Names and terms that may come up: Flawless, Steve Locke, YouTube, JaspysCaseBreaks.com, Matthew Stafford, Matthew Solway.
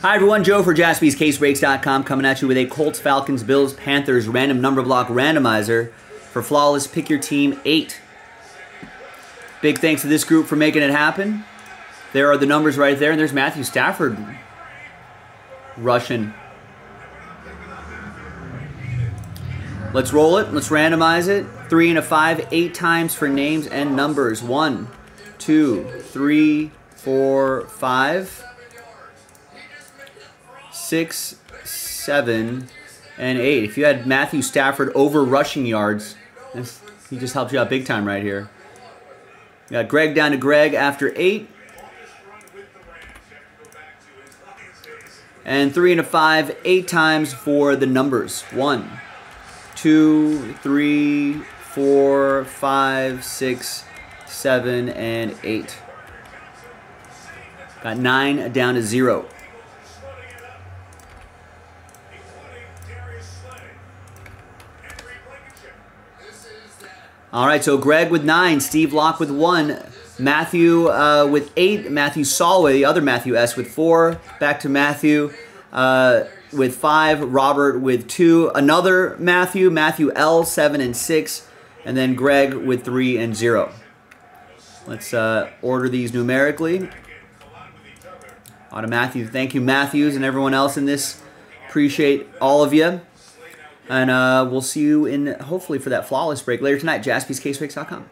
Hi everyone, Joe for JaspysCaseBreaks.com coming at you with a Colts, Falcons, Bills, Panthers random number block randomizer for Flawless Pick Your Team 8. Big thanks to this group for making it happen. There are the numbers right there, and there's Matthew Stafford rushing. Let's roll it, let's randomize it. 3 and a 5, 8 times for names and numbers. 1, 2, 3, 4, 5. 6, 7, and 8. If you had Matthew Stafford over rushing yards, he just helped you out big time right here. You got Greg down to Greg after 8. And 3 and a 5, 8 times for the numbers. 1, 2, 3, 4, 5, 6, 7, and 8. Got 9 down to 0. All right, so Greg with 9, Steve Locke with 1, Matthew with 8, Matthew Solway, the other Matthew S with 4, back to Matthew with 5, Robert with 2, another Matthew, Matthew L, 7 and 6, and then Greg with 3 and 0. Let's order these numerically. Out of Matthew, thank you Matthews and everyone else in this. Appreciate all of you. And we'll see you hopefully for that flawless break later tonight. JaspysCaseBreaks.com.